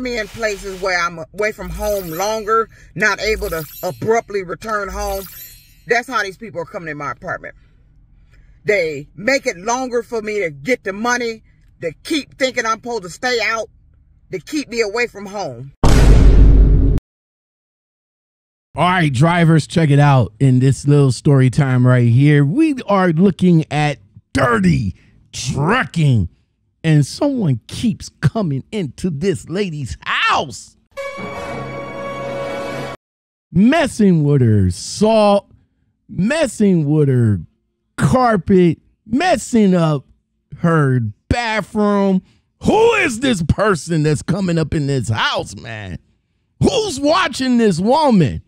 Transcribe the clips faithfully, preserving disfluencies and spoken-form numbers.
I'm in places where I'm away from home longer, not able to abruptly return home. That's how these people are coming in my apartment. They make it longer for me to get the money, to keep thinking I'm supposed to stay out, to keep me away from home. All right, drivers, check it out. In this little story time right here, we are looking at dirty trucking. And someone keeps coming into this lady's house, messing with her salt, messing with her carpet, messing up her bathroom. Who is this person that's coming up in this house, man? Who's watching this woman?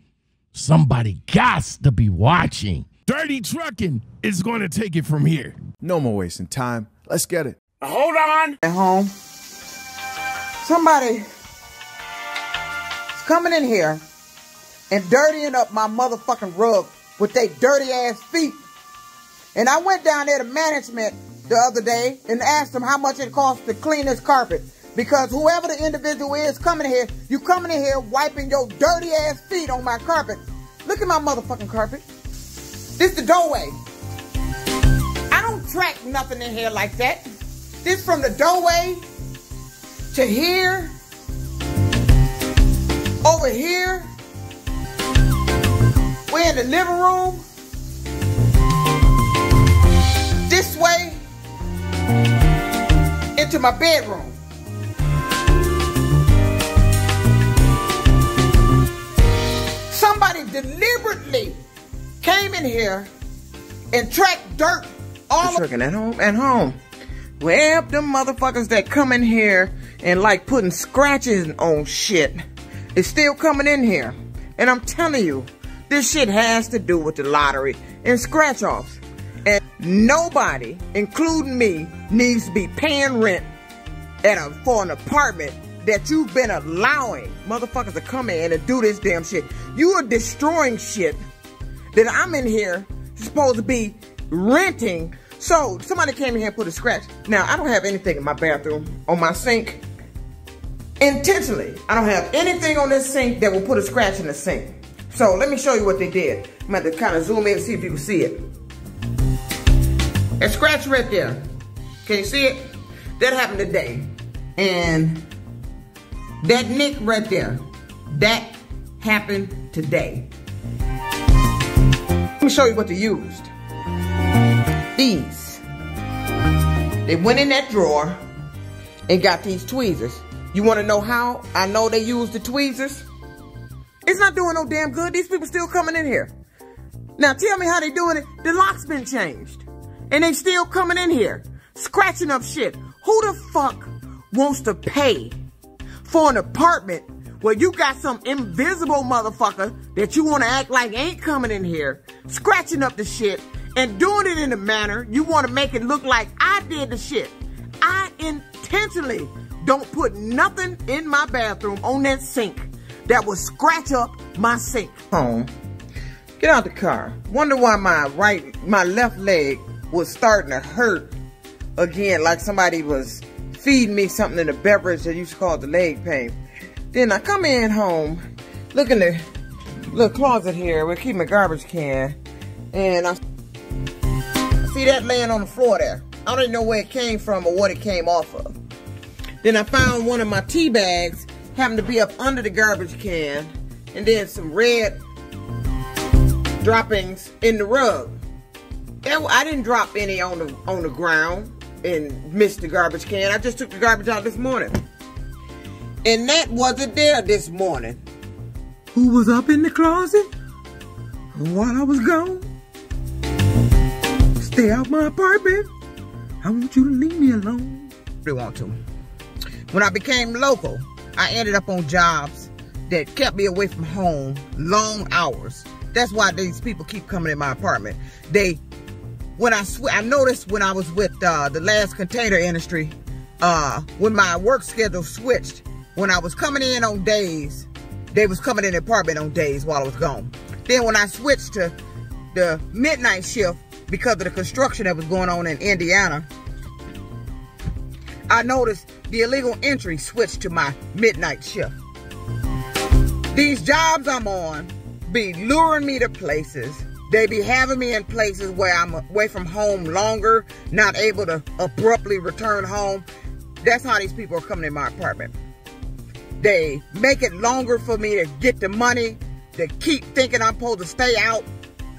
Somebody gots to be watching. Dirty Trucking is going to take it from here. No more wasting time. Let's get it. Hold on. At home. Somebody is coming in here and dirtying up my motherfucking rug with their dirty ass feet. And I went down there to management the other day and asked them how much it costs to clean this carpet. Because whoever the individual is coming here, you coming in here wiping your dirty ass feet on my carpet. Look at my motherfucking carpet. This the doorway. I don't track nothing in here like that. This from the doorway to here, over here. We're in the living room. This way into my bedroom. Somebody deliberately came in here and tracked dirt all over. Trucking at home, at home. Well, them motherfuckers that come in here and like putting scratches on shit is still coming in here. And I'm telling you, this shit has to do with the lottery and scratch-offs. And nobody, including me, needs to be paying rent at a, for an apartment that you've been allowing motherfuckers to come in and do this damn shit. You are destroying shit that I'm in here supposed to be renting. So somebody came in here and put a scratch. Now, I don't have anything in my bathroom, on my sink. Intentionally, I don't have anything on this sink that will put a scratch in the sink. So let me show you what they did. I'm going to kind of zoom in and see if you can see it. That scratch right there. Can you see it? That happened today. And that nick right there. That happened today. Let me show you what they used. These. They went in that drawer and got these tweezers. You want to know how I know they used the tweezers? It's not doing no damn good. These people still coming in here. Now tell me how they doing it. The lock's been changed. And they still coming in here. Scratching up shit. Who the fuck wants to pay for an apartment where you got some invisible motherfucker that you want to act like ain't coming in here, scratching up the shit, and doing it in a manner you want to make it look like I did the shit. I intentionally don't put nothing in my bathroom on that sink that will scratch up my sink. Home, get out the car. Wonder why my right, my left leg was starting to hurt again, like somebody was feeding me something in a beverage that used to cause the leg pain. Then I come in home, look in the little closet here. We'll keep my garbage can, and I. See that laying on the floor there. I don't even know where it came from or what it came off of. Then I found one of my tea bags happened to be up under the garbage can, and then some red droppings in the rug. I didn't drop any on the on the ground and missed the garbage can. I just took the garbage out this morning. And that wasn't there this morning. Who was up in the closet while I was gone? Stay out my apartment. I want you to leave me alone. They want to. When I became local, I ended up on jobs that kept me away from home long hours. That's why these people keep coming in my apartment. They, when I sw- I noticed when I was with uh, the last container industry, uh, when my work schedule switched, when I was coming in on days, they was coming in the apartment on days while I was gone. Then when I switched to the midnight shift, because of the construction that was going on in Indiana, I noticed the illegal entry switched to my midnight shift. These jobs I'm on be luring me to places. They be having me in places where I'm away from home longer, not able to abruptly return home. That's how these people are coming in my apartment. They make it longer for me to get the money, to keep thinking I'm supposed to stay out,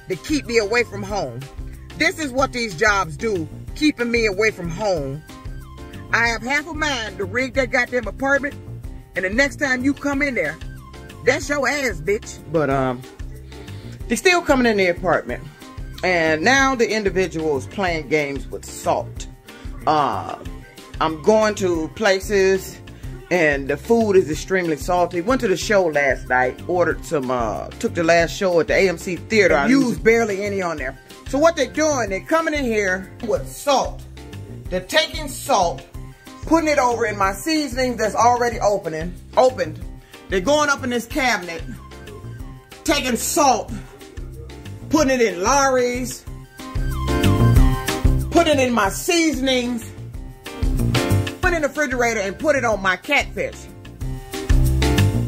to keep me away from home. This is what these jobs do, keeping me away from home. I have half a mind to rig that goddamn apartment, and the next time you come in there, that's your ass, bitch. But, um... they still coming in the apartment, and now the individual is playing games with salt. Uh, I'm going to places, and the food is extremely salty. Went to the show last night, ordered some, uh, took the last show at the A M C Theater. I used barely any on there. So what they're doing, they're coming in here with salt. They're taking salt, putting it over in my seasoning that's already opening, opened. They're going up in this cabinet, taking salt, putting it in lorries, putting it in my seasonings, put it in the refrigerator and put it on my catfish.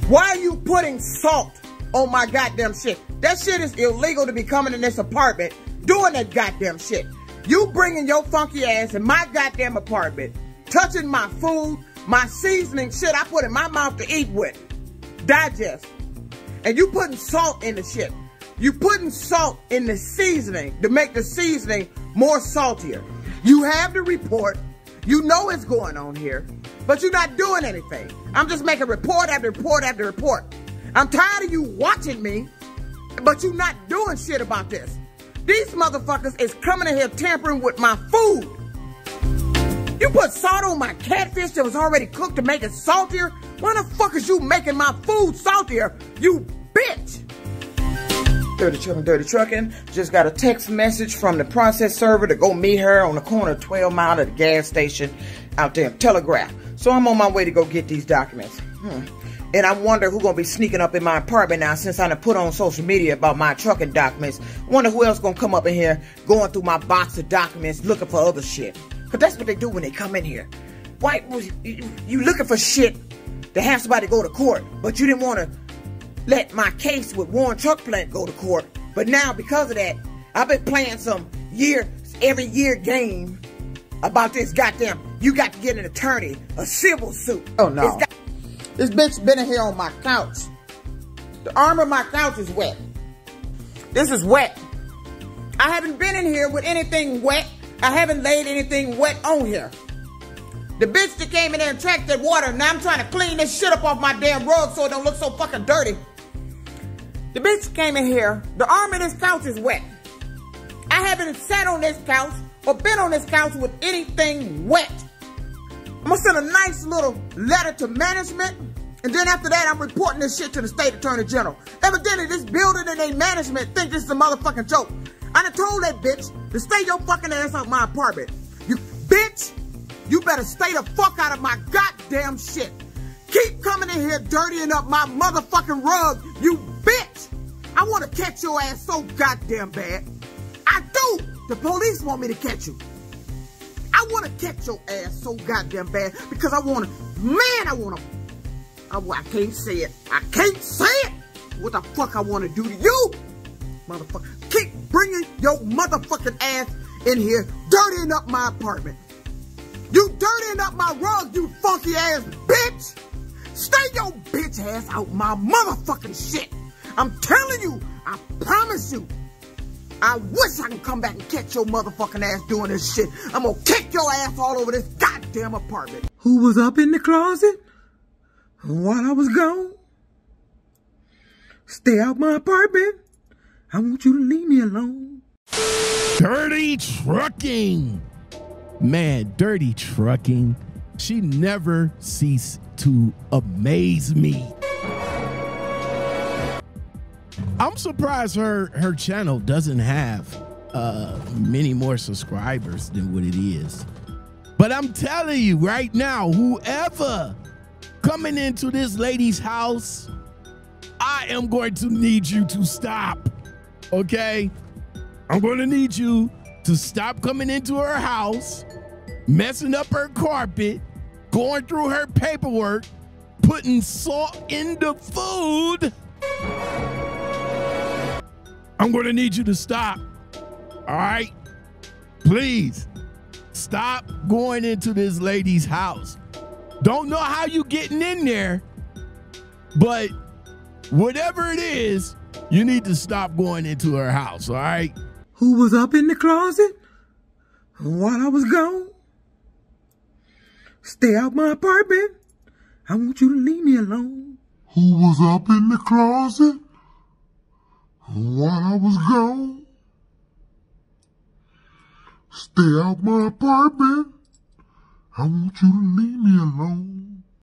Why are you putting salt on my goddamn shit? That shit is illegal to be coming in this apartment doing that goddamn shit. You bringing your funky ass in my goddamn apartment, touching my food, my seasoning shit I put in my mouth to eat with, digest, and you putting salt in the shit. You putting salt in the seasoning to make the seasoning more saltier. You have the report. You know what's going on here, but you're not doing anything. I'm just making report after report after report. I'm tired of you watching me, but you're not doing shit about this. These motherfuckers is coming in here tampering with my food. You put salt on my catfish that was already cooked to make it saltier? Why the fuck is you making my food saltier, you bitch? Dirty Trucking, Dirty Trucking. Just got a text message from the process server to go meet her on the corner of twelve mile at the gas station out there in Telegraph. So I'm on my way to go get these documents. Hmm. And I wonder who's going to be sneaking up in my apartment now since I done put on social media about my trucking documents. Wonder who else going to come up in here going through my box of documents looking for other shit. Because that's what they do when they come in here. Why was you, you looking for shit to have somebody go to court, but you didn't want to let my case with Warren Truck Plant go to court. But now, because of that, I've been playing some year, every year game about this goddamn, you got to get an attorney, a civil suit. Oh, no. Got, this bitch been in here on my couch. The arm of my couch is wet. This is wet. I haven't been in here with anything wet. I haven't laid anything wet on here. The bitch that came in there and tracked that water, now I'm trying to clean this shit up off my damn rug so it don't look so fucking dirty. The bitch came in here, the arm of this couch is wet. I haven't sat on this couch or been on this couch with anything wet. I'm gonna send a nice little letter to management, and then after that I'm reporting this shit to the state attorney general. Evidently this building and their management think this is a motherfucking joke. I done told that bitch to stay your fucking ass out my apartment. You bitch, you better stay the fuck out of my goddamn shit. Keep coming in here dirtying up my motherfucking rug, you bitch. I want to catch your ass so goddamn bad. I do. The police want me to catch you. I want to catch your ass so goddamn bad because I want to, man, I want to, I, I can't say it. I can't say it. What the fuck I want to do to you, motherfucker. Keep bringing your motherfucking ass in here, dirtying up my apartment. You dirtying up my rug, you funky ass bitch. Stay your bitch ass out my motherfucking shit. I'm telling you, I promise you. I wish I could come back and catch your motherfucking ass doing this shit. I'm gonna kick your ass all over this goddamn apartment. Who was up in the closet while I was gone? Stay out my apartment. I want you to leave me alone. Dirty Trucking. Man, Dirty Trucking. She never ceased to amaze me. I'm surprised her her channel doesn't have uh, many more subscribers than what it is. But I'm telling you right now, whoever coming into this lady's house, I am going to need you to stop. Okay? I'm going to need you to stop coming into her house, messing up her carpet, going through her paperwork, putting salt in the food. I'm gonna need you to stop, all right? Please, stop going into this lady's house. Don't know how you getting in there, but whatever it is, you need to stop going into her house, all right? Who was up in the closet while I was gone? Stay out my apartment. I want you to leave me alone. Who was up in the closet while I was gone? Stay out my apartment. I want you to leave me alone.